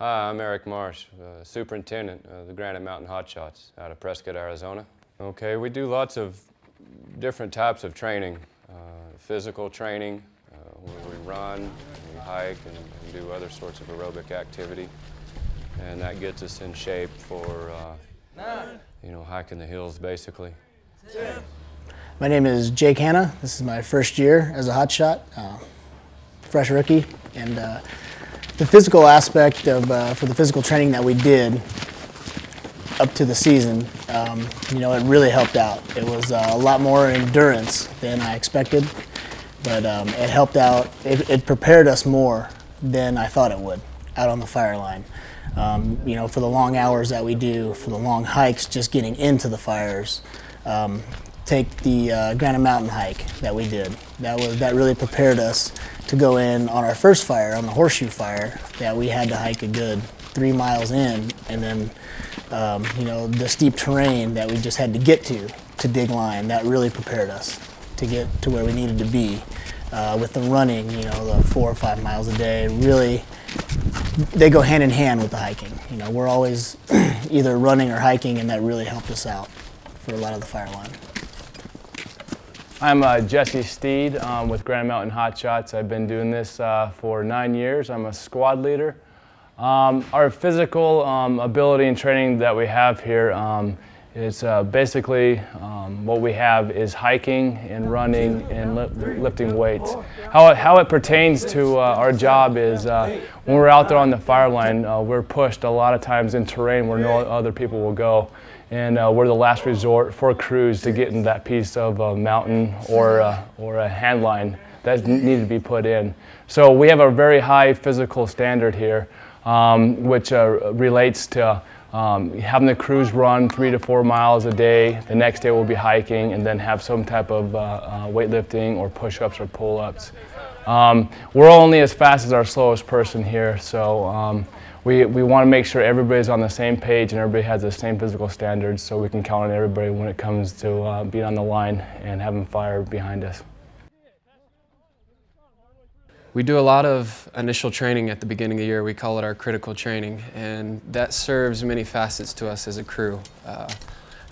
Hi, I'm Eric Marsh, superintendent of the Granite Mountain Hotshots out of Prescott, Arizona. Okay, we do lots of different types of training. Physical training, where we run, we hike, and do other sorts of aerobic activity. And that gets us in shape for, you know, hiking the hills, basically. My name is Jake Hanna. This is my first year as a hotshot, fresh rookie. And the physical aspect of, for the physical training that we did up to the season, you know, it really helped out. It was a lot more endurance than I expected, but it helped out. It prepared us more than I thought it would out on the fire line. You know, for the long hours that we do, for the long hikes, just getting into the fires. Take the Granite Mountain hike that we did. That really prepared us to go in on our first fire, on the Horseshoe Fire, that we had to hike a good 3 miles in, and then you know, the steep terrain that we just had to get to dig line. That really prepared us to get to where we needed to be. With the running, you know, the 4 or 5 miles a day, really, they go hand in hand with the hiking. You know, we're always either running or hiking, and that really helped us out for a lot of the fire line. I'm Jesse Steed with Granite Mountain Hotshots. I've been doing this for 9 years. I'm a squad leader. Our physical ability and training that we have here is basically what we have is hiking and running and lifting weights. How it pertains to our job is when we're out there on the fire line, we're pushed a lot of times in terrain where no other people will go. And we're the last resort for crews to get in that piece of a mountain or a hand line that needed to be put in. So we have a very high physical standard here, which relates to having the crews run 3 to 4 miles a day. The next day we'll be hiking and then have some type of weightlifting or push-ups or pull-ups. We're only as fast as our slowest person here, so we want to make sure everybody's on the same page and everybody has the same physical standards, so we can count on everybody when it comes to being on the line and having fire behind us. We do a lot of initial training at the beginning of the year. We call it our critical training, and that serves many facets to us as a crew.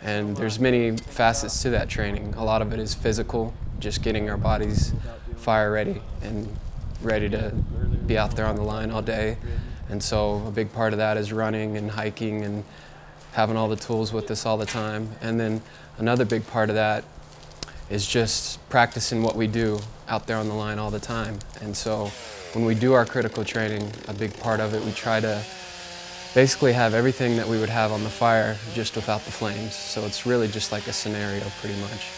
And there's many facets to that training. A lot of it is physical, just getting our bodies fire ready and ready to be out there on the line all day. And so a big part of that is running and hiking and having all the tools with us all the time. And then another big part of that is just practicing what we do out there on the line all the time. And so when we do our critical training, a big part of it, we try to basically have everything that we would have on the fire just without the flames. So it's really just like a scenario pretty much.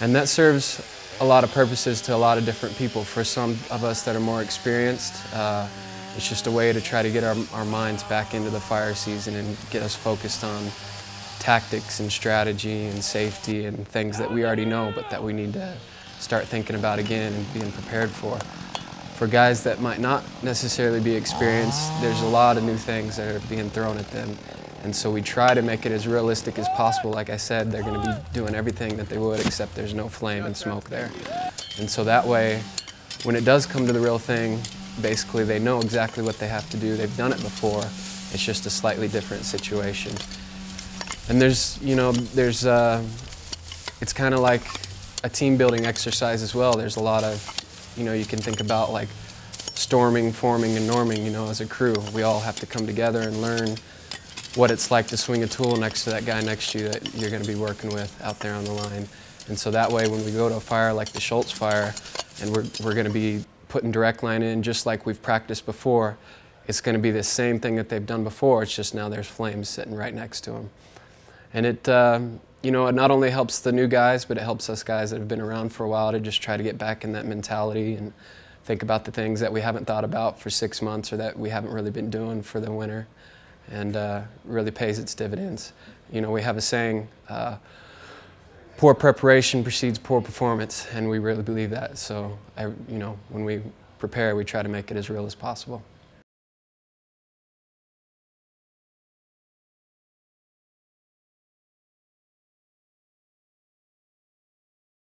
And that serves a lot of purposes to a lot of different people. For some of us that are more experienced, it's just a way to try to get our minds back into the fire season and get us focused on tactics and strategy and safety and things that we already know but that we need to start thinking about again and being prepared for. For guys that might not necessarily be experienced, there's a lot of new things that are being thrown at them. And so we try to make it as realistic as possible. Like I said, they're going to be doing everything that they would, except there's no flame and smoke there. And so that way, when it does come to the real thing, basically they know exactly what they have to do. They've done it before. It's just a slightly different situation. And there's, you know, there's, it's kind of like a team building exercise as well. There's a lot of, you know, you can think about like storming, forming, and norming, you know, as a crew. We all have to come together and learn what it's like to swing a tool next to that guy next to you that you're going to be working with out there on the line. And so that way when we go to a fire like the Schultz fire and we're going to be putting direct line in just like we've practiced before, it's going to be the same thing that they've done before. It's just now there's flames sitting right next to them. And it, you know, it not only helps the new guys, but it helps us guys that have been around for a while to just try to get back in that mentality and think about the things that we haven't thought about for 6 months or that we haven't really been doing for the winter, and really pays its dividends. You know, we have a saying, poor preparation precedes poor performance, and we really believe that. So, you know, when we prepare, we try to make it as real as possible.